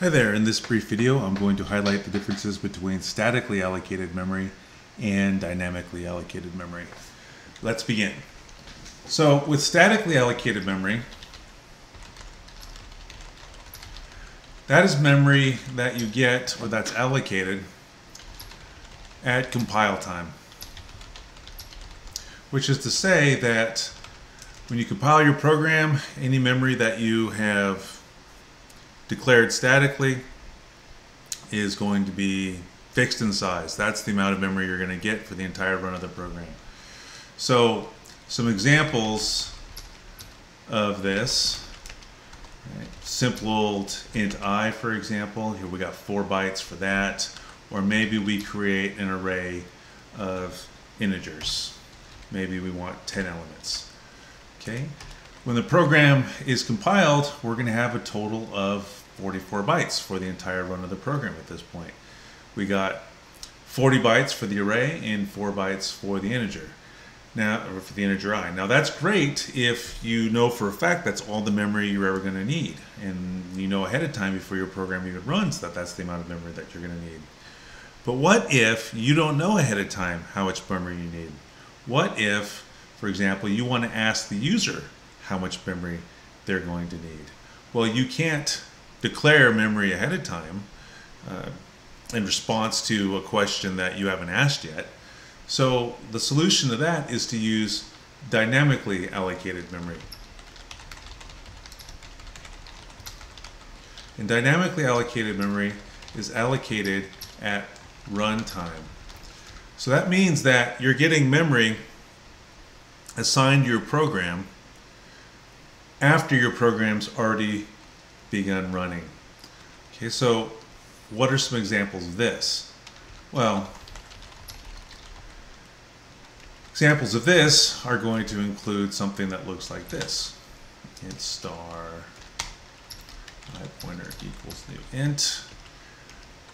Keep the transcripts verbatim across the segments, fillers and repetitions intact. Hi there, in this brief video I'm going to highlight the differences between statically allocated memory and dynamically allocated memory. Let's begin. So with statically allocated memory, that is memory that you get or that's allocated at compile time. Which is to say that when you compile your program, any memory that you have declared statically is going to be fixed in size. That's the amount of memory you're going to get for the entire run of the program. So some examples of this, right? Simple old int I, for example. Here we got four bytes for that. Or maybe we create an array of integers. Maybe we want ten elements. Okay. When the program is compiled, we're going to have a total of forty-four bytes for the entire run of the program at this point. We got forty bytes for the array and four bytes for the integer. Now, or for the integer I. Now that's great if you know for a fact that's all the memory you're ever going to need. And you know ahead of time before your program even runs that that's the amount of memory that you're going to need. But what if you don't know ahead of time how much memory you need? What if, for example, you want to ask the user how much memory they're going to need? Well, you can't declare memory ahead of time uh, in response to a question that you haven't asked yet. So the solution to that is to use dynamically allocated memory. And dynamically allocated memory is allocated at runtime. So that means that you're getting memory assigned to your program after your program's already begun running. Okay, so what are some examples of this? Well, examples of this are going to include something that looks like this. Int star my pointer equals new int,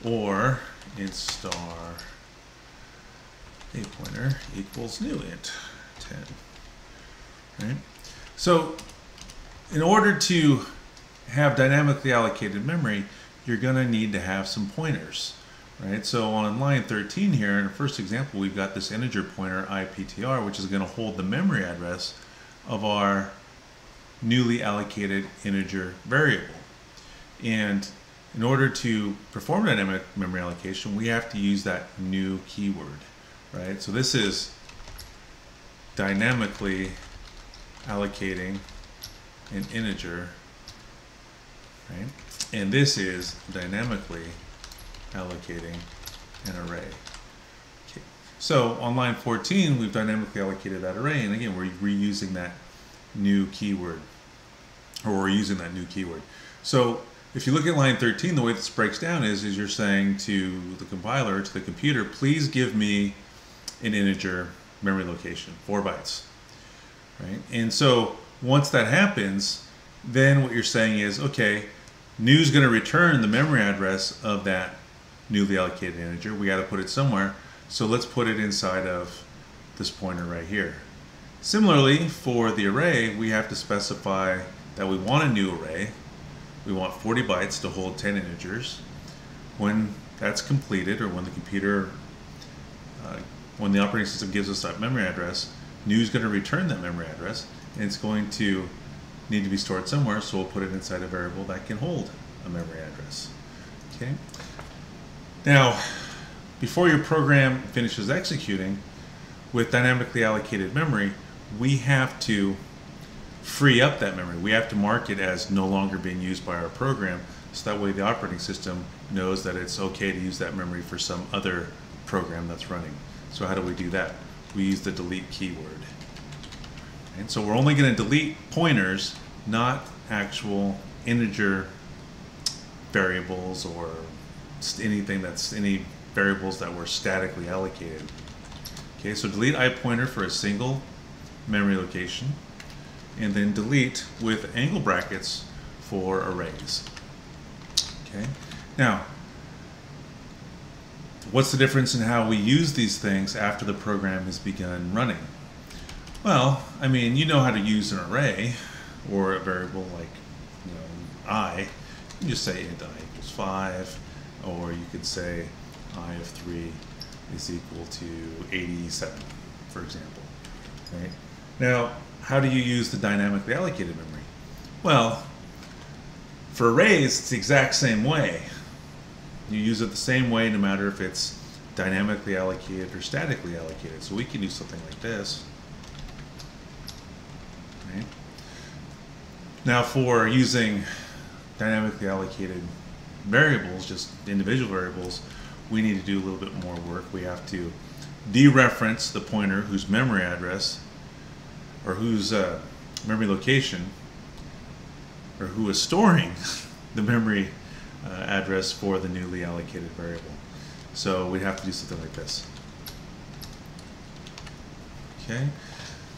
or int star a pointer equals new int ten. Right? So in order to have dynamically allocated memory, you're going to need to have some pointers, right? So on line thirteen here, in the first example, we've got this integer pointer I P T R, which is going to hold the memory address of our newly allocated integer variable. And in order to perform dynamic memory allocation, we have to use that new keyword, right? So this is dynamically allocating an integer, right? And this is dynamically allocating an array. Okay. So on line fourteen, we've dynamically allocated that array, and again, we're reusing that new keyword, or we're using that new keyword. So if you look at line thirteen, the way this breaks down is, is you're saying to the compiler, to the computer, please give me an integer memory location, four bytes, right? And so once that happens, then what you're saying is, okay, new is going to return the memory address of that newly allocated integer. We got to put it somewhere, so let's put it inside of this pointer right here. Similarly, for the array, we have to specify that we want a new array. We want forty bytes to hold ten integers. When that's completed, or when the computer, uh, when the operating system gives us that memory address, new is going to return that memory address, and it's going to need to be stored somewhere, so we'll put it inside a variable that can hold a memory address. Okay. Now, before your program finishes executing, with dynamically allocated memory, we have to free up that memory. We have to mark it as no longer being used by our program, so that way the operating system knows that it's okay to use that memory for some other program that's running. So how do we do that? We use the delete keyword. And so we're only going to delete pointers, not actual integer variables or anything that's any variables that were statically allocated. Okay, so delete I pointer for a single memory location, and then delete with angle brackets for arrays. Okay, now what's the difference in how we use these things after the program has begun running? Well, I mean, you know how to use an array or a variable like, you know, I. you say int I equals five, or you could say I of three is equal to eighty-seven, for example. Right? Now, how do you use the dynamically allocated memory? Well, for arrays, it's the exact same way. You use it the same way no matter if it's dynamically allocated or statically allocated. So we can do something like this. Right? Now, for using dynamically allocated variables, just individual variables, we need to do a little bit more work. We have to dereference the pointer whose memory address, or whose uh, memory location, or who is storing the memory uh, address for the newly allocated variable. So we have to do something like this. Okay.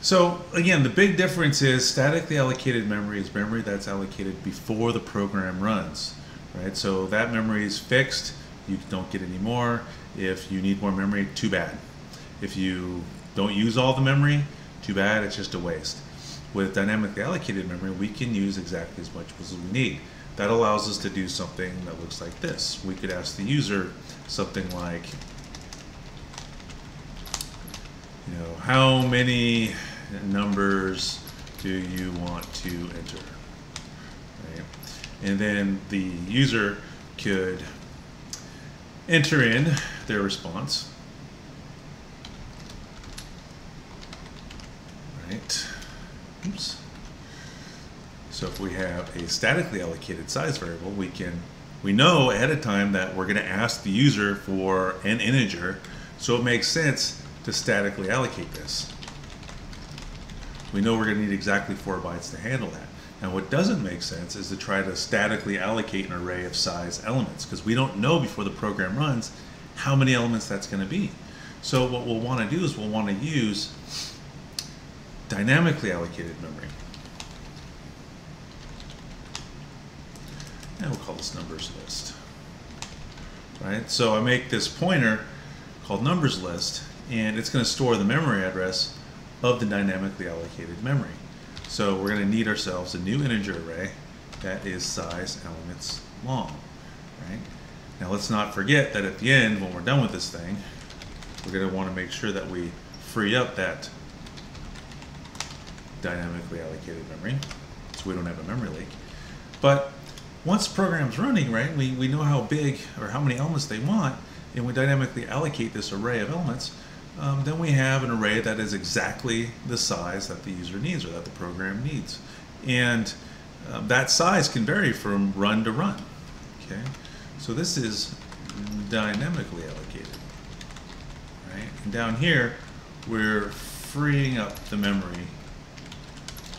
So again, the big difference is statically allocated memory is memory that's allocated before the program runs, right? So that memory is fixed. You don't get any more. If you need more memory, too bad. If you don't use all the memory, too bad, it's just a waste. With dynamically allocated memory, we can use exactly as much as we need. That allows us to do something that looks like this. We could ask the user something like, you know, how many numbers do you want to enter? Right? And then the user could enter in their response. Right. Oops. So if we have a statically allocated size variable, we can we know ahead of time that we're going to ask the user for an integer, so it makes sense to statically allocate this. We know we're going to need exactly four bytes to handle that. And what doesn't make sense is to try to statically allocate an array of size elements, because we don't know before the program runs how many elements that's going to be. So what we'll want to do is we'll want to use dynamically allocated memory. And we'll call this numbers list. Right? So I make this pointer called numbers list, and it's going to store the memory address of the dynamically allocated memory. So we're going to need ourselves a new integer array that is size elements long. Right? Now let's not forget that at the end, when we're done with this thing, we're going to want to make sure that we free up that dynamically allocated memory so we don't have a memory leak. But once the program's running, right, we, we know how big or how many elements they want, and we dynamically allocate this array of elements. Um, then we have an array that is exactly the size that the user needs, or that the program needs. And uh, that size can vary from run to run. Okay, so this is dynamically allocated. Right? And down here, we're freeing up the memory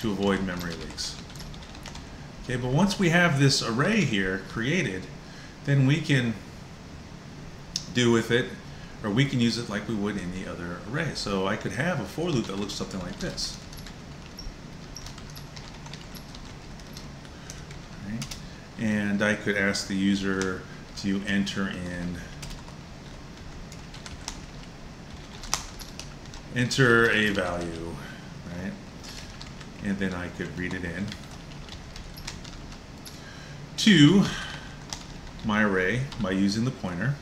to avoid memory leaks. Okay, but once we have this array here created, then we can do with it, or we can use it like we would any other array. So I could have a for loop that looks something like this. Right? And I could ask the user to enter in, enter a value, right? And then I could read it in to my array by using the pointer.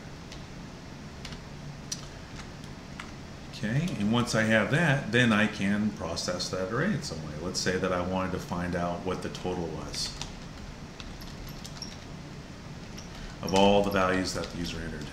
Okay, and once I have that, then I can process that array in some way. Let's say that I wanted to find out what the total was of all the values that the user entered.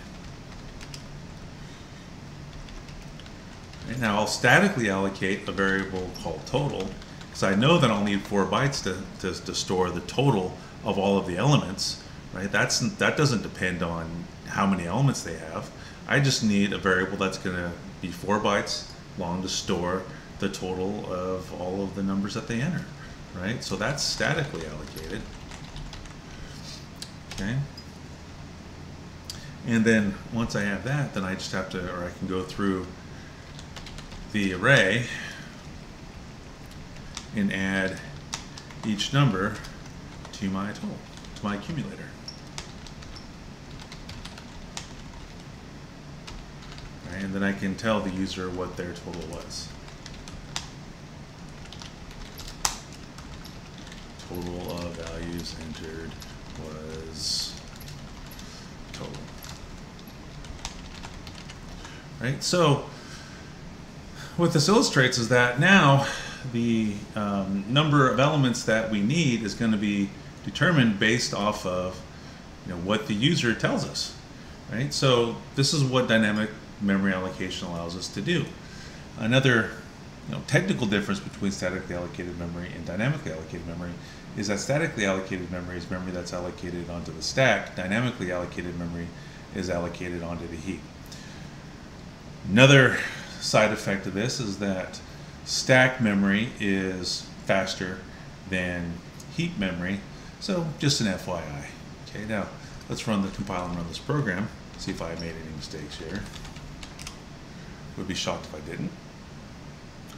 And now I'll statically allocate a variable called total, because I know that I'll need four bytes to, to, to store the total of all of the elements. Right? That's, that doesn't depend on how many elements they have. I just need a variable that's going to be four bytes long to store the total of all of the numbers that they enter, right? So that's statically allocated. Okay. And then once I have that, then I just have to, or I can go through the array and add each number to my total, to my accumulator. And then I can tell the user what their total was. Total of values entered was total. Right? So what this illustrates is that now the um, number of elements that we need is going to be determined based off of you know, what the user tells us. Right? So this is what dynamic memory allocation allows us to do. Another you know, technical difference between statically allocated memory and dynamically allocated memory is that statically allocated memory is memory that's allocated onto the stack. Dynamically allocated memory is allocated onto the heap. Another side effect of this is that stack memory is faster than heap memory. So just an F Y I. Okay, now let's run the compile and run this program. See if I made any mistakes here. Would be shocked if I didn't.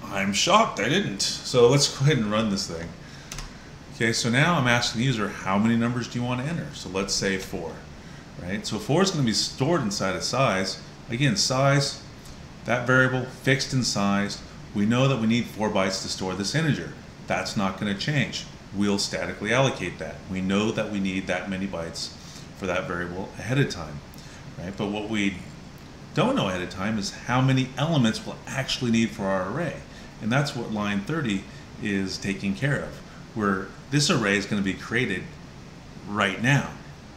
I'm shocked I didn't. So let's go ahead and run this thing. Okay, so now I'm asking the user, how many numbers do you want to enter? So let's say four, right? So four is going to be stored inside of size. Again, size, that variable fixed in size. We know that we need four bytes to store this integer. That's not going to change. We'll statically allocate that. We know that we need that many bytes for that variable ahead of time, right? But what we don't know ahead of time is how many elements we'll actually need for our array. And that's what line thirty is taking care of, where this array is going to be created right now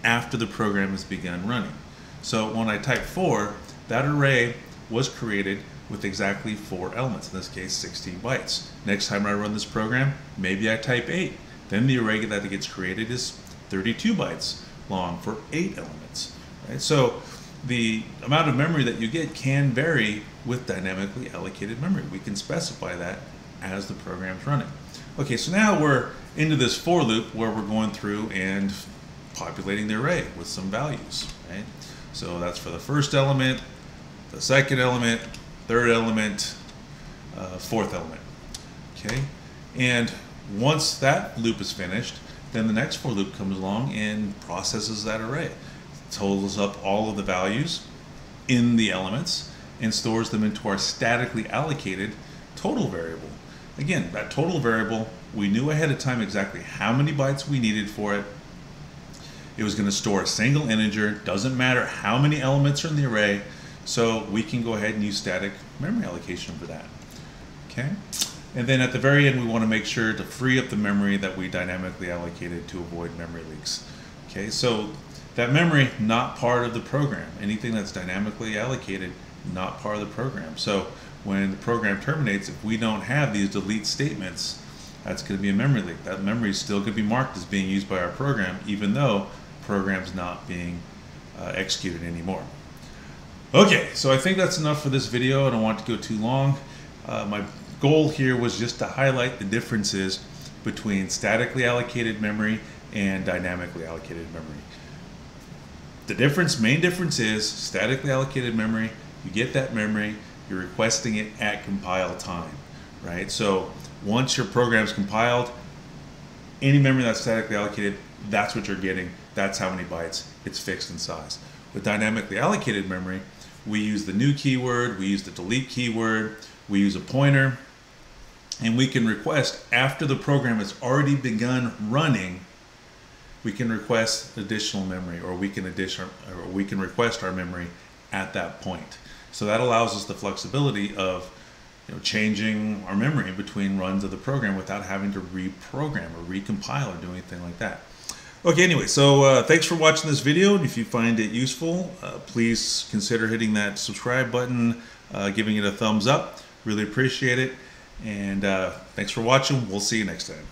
after the program has begun running. So when I type four, that array was created with exactly four elements, in this case sixteen bytes. Next time I run this program, maybe I type eight. Then the array that gets created is thirty-two bytes long for eight elements. Right? So the amount of memory that you get can vary with dynamically allocated memory. We can specify that as the program's running. Okay, so now we're into this for loop where we're going through and populating the array with some values, right? So that's for the first element, the second element, third element, uh, fourth element, okay? And once that loop is finished, then the next for loop comes along and processes that array, totals up all of the values in the elements, and stores them into our statically allocated total variable. Again, that total variable, we knew ahead of time exactly how many bytes we needed for it. It was going to store a single integer, doesn't matter how many elements are in the array, so we can go ahead and use static memory allocation for that. Okay? And then at the very end, we want to make sure to free up the memory that we dynamically allocated to avoid memory leaks. Okay, so that memory, not part of the program. Anything that's dynamically allocated, not part of the program. So when the program terminates, if we don't have these delete statements, that's going to be a memory leak. That memory is still going to be marked as being used by our program, even though the program's not being uh, executed anymore. Okay, so I think that's enough for this video. I don't want to go too long. Uh, my goal here was just to highlight the differences between statically allocated memory and dynamically allocated memory. The difference, main difference is statically allocated memory, you get that memory, you're requesting it at compile time, right? So once your program's compiled, any memory that's statically allocated, that's what you're getting. That's how many bytes. It's fixed in size. With dynamically allocated memory, we use the new keyword, we use the delete keyword, we use a pointer, and we can request after the program has already begun running, we can request additional memory, or we can addition, or we can request our memory at that point. So that allows us the flexibility of you know, changing our memory between runs of the program without having to reprogram or recompile or do anything like that. Okay, anyway, so uh, thanks for watching this video. And if you find it useful, uh, please consider hitting that subscribe button, uh, giving it a thumbs up. Really appreciate it. And uh, thanks for watching. We'll see you next time.